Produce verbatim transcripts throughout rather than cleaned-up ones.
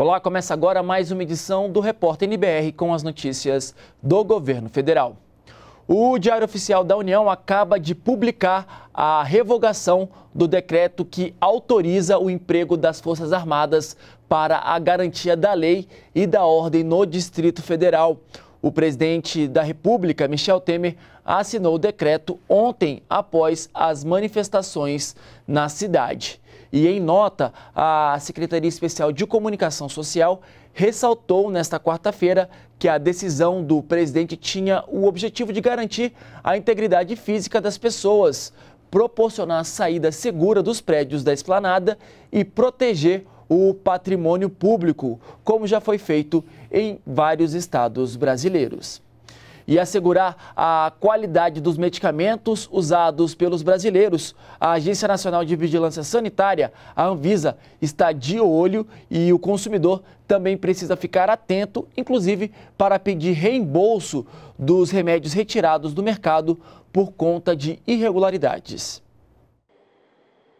Olá, começa agora mais uma edição do Repórter N B R com as notícias do governo federal. O Diário Oficial da União acaba de publicar a revogação do decreto que autoriza o emprego das Forças Armadas para a garantia da lei e da ordem no Distrito Federal. O presidente da República, Michel Temer, assinou o decreto ontem após as manifestações na cidade. E em nota, a Secretaria Especial de Comunicação Social ressaltou nesta quarta-feira que a decisão do presidente tinha o objetivo de garantir a integridade física das pessoas, proporcionar a saída segura dos prédios da esplanada e proteger o patrimônio público, como já foi feito em vários estados brasileiros. E assegurar a qualidade dos medicamentos usados pelos brasileiros, a Agência Nacional de Vigilância Sanitária, a Anvisa, está de olho e o consumidor também precisa ficar atento, inclusive para pedir reembolso dos remédios retirados do mercado por conta de irregularidades.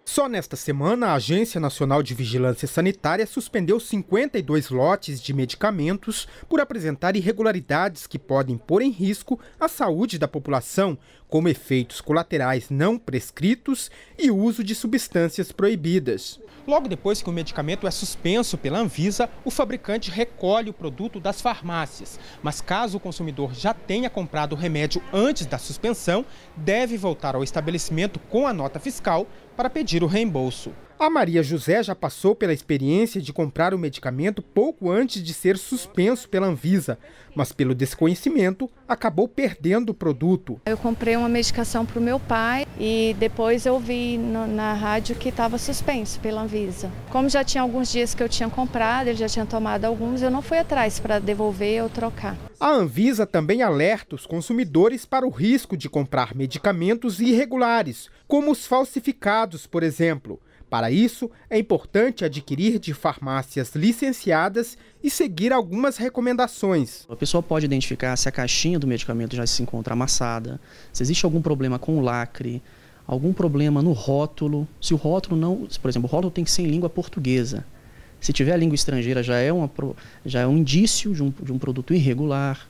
Só nesta semana, a Agência Nacional de Vigilância Sanitária suspendeu cinquenta e dois lotes de medicamentos por apresentar irregularidades que podem pôr em risco a saúde da população, como efeitos colaterais não prescritos e uso de substâncias proibidas. Logo depois que o medicamento é suspenso pela Anvisa, o fabricante recolhe o produto das farmácias. Mas caso o consumidor já tenha comprado o remédio antes da suspensão, deve voltar ao estabelecimento com a nota fiscal para pedir o reembolso. A Maria José já passou pela experiência de comprar o medicamento pouco antes de ser suspenso pela Anvisa, mas pelo desconhecimento acabou perdendo o produto. Eu comprei uma medicação para o meu pai e depois eu vi no, na rádio que estava suspenso pela Anvisa. Como já tinha alguns dias que eu tinha comprado, ele já tinha tomado alguns, eu não fui atrás para devolver ou trocar. A Anvisa também alerta os consumidores para o risco de comprar medicamentos irregulares, como os falsificados, por exemplo. Para isso, é importante adquirir de farmácias licenciadas e seguir algumas recomendações. A pessoa pode identificar se a caixinha do medicamento já se encontra amassada, se existe algum problema com o lacre, algum problema no rótulo. Se o rótulo não, por exemplo, o rótulo tem que ser em língua portuguesa. Se tiver a língua estrangeira, já é, uma, já é um indício de um, de um produto irregular.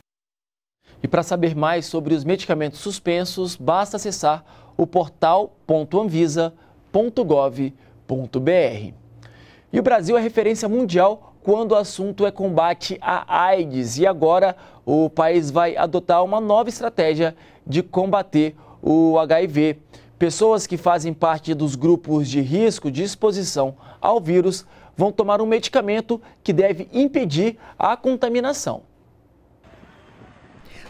E para saber mais sobre os medicamentos suspensos, basta acessar o portal ponto anvisa ponto gov ponto br. E o Brasil é referência mundial quando o assunto é combate à AIDS. E agora o país vai adotar uma nova estratégia de combater o H I V. Pessoas que fazem parte dos grupos de risco de exposição ao vírus vão tomar um medicamento que deve impedir a contaminação.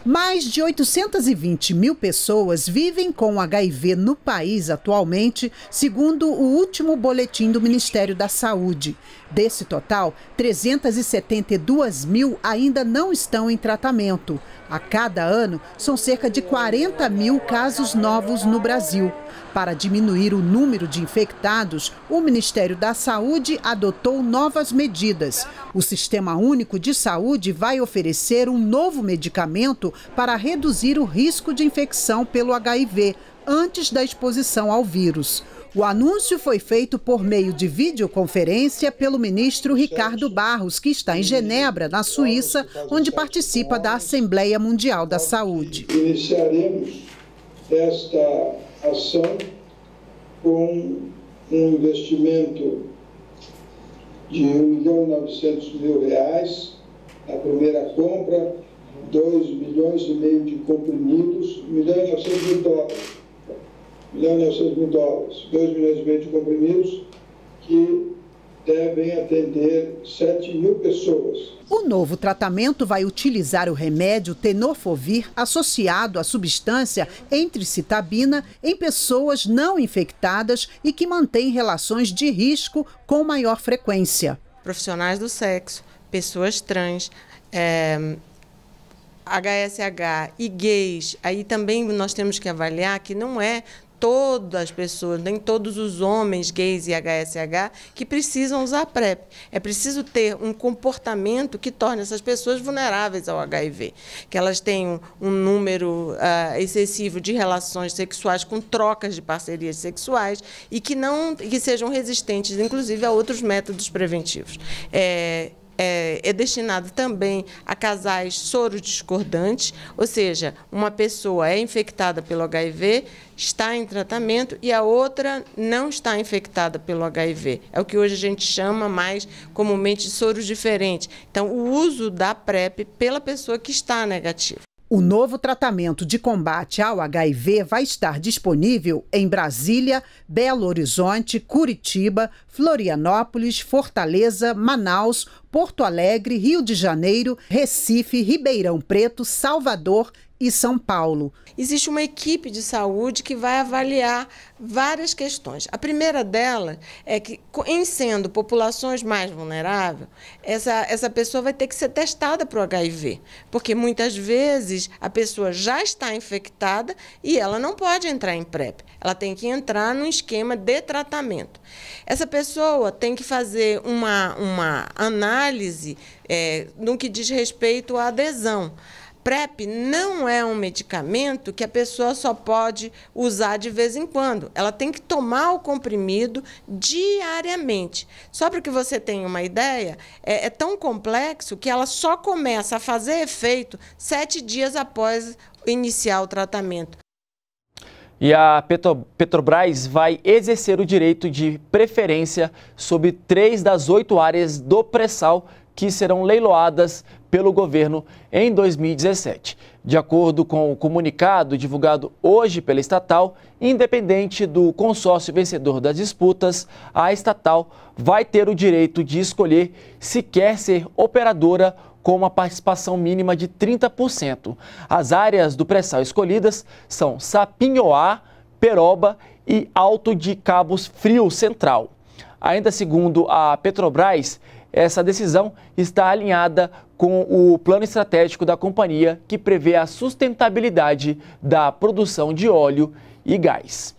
Mais de oitocentas e vinte mil pessoas vivem com H I V no país atualmente, segundo o último boletim do Ministério da Saúde. Desse total, trezentas e setenta e duas mil ainda não estão em tratamento. A cada ano, são cerca de quarenta mil casos novos no Brasil. Para diminuir o número de infectados, o Ministério da Saúde adotou novas medidas. O Sistema Único de Saúde vai oferecer um novo medicamento para reduzir o risco de infecção pelo H I V antes da exposição ao vírus. O anúncio foi feito por meio de videoconferência pelo ministro Ricardo Barros, que está em Genebra, na Suíça, onde participa da Assembleia Mundial da Saúde. Iniciaremos esta ação com um investimento de um milhão e novecentos mil reais, a primeira compra, dois milhões e meio de comprimidos, um milhão e novecentos mil dólares. um milhão e novecentos mil dólares, dois milhões e meio de comprimidos que devem atender sete mil pessoas. O novo tratamento vai utilizar o remédio tenofovir associado à substância entricitabina em pessoas não infectadas e que mantêm relações de risco com maior frequência. Profissionais do sexo, pessoas trans, é... H S H e gays, aí também nós temos que avaliar que não é todas as pessoas, nem todos os homens gays e H S H que precisam usar PrEP. É preciso ter um comportamento que torne essas pessoas vulneráveis ao H I V, que elas tenham um número uh, excessivo de relações sexuais com trocas de parcerias sexuais e que, não, que sejam resistentes, inclusive, a outros métodos preventivos. É, é, é destinado também a casais sorodiscordantes, ou seja, uma pessoa é infectada pelo agá i vê, está em tratamento e a outra não está infectada pelo agá i vê. É o que hoje a gente chama mais comumente de soros diferentes. Então, o uso da PrEP pela pessoa que está negativa. O novo tratamento de combate ao agá i vê vai estar disponível em Brasília, Belo Horizonte, Curitiba, Florianópolis, Fortaleza, Manaus, Porto Alegre, Rio de Janeiro, Recife, Ribeirão Preto, Salvador e São Paulo. Existe uma equipe de saúde que vai avaliar várias questões. A primeira delas é que, em sendo populações mais vulneráveis, essa, essa pessoa vai ter que ser testada para o agá i vê, porque muitas vezes a pessoa já está infectada e ela não pode entrar em PrEP, ela tem que entrar num esquema de tratamento. Essa pessoa tem que fazer uma, uma análise é, no que diz respeito à adesão. PrEP não é um medicamento que a pessoa só pode usar de vez em quando. Ela tem que tomar o comprimido diariamente. Só para que você tenha uma ideia, é, é tão complexo que ela só começa a fazer efeito sete dias após iniciar o tratamento. E a Petro, Petrobras vai exercer o direito de preferência sobre três das oito áreas do pré-sal que serão leiloadas pelo governo em dois mil e dezessete. De acordo com o comunicado divulgado hoje pela estatal, independente do consórcio vencedor das disputas, a estatal vai ter o direito de escolher se quer ser operadora com uma participação mínima de trinta por cento. As áreas do pré-sal escolhidas são Sapinhoá, Peroba e Alto de Cabos Frio Central. Ainda segundo a Petrobras, essa decisão está alinhada com o plano estratégico da companhia, que prevê a sustentabilidade da produção de óleo e gás.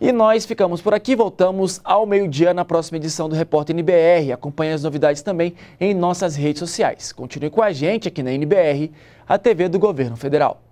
E nós ficamos por aqui, voltamos ao meio-dia na próxima edição do Repórter N B R. Acompanhe as novidades também em nossas redes sociais. Continue com a gente aqui na N B R, a T V do Governo Federal.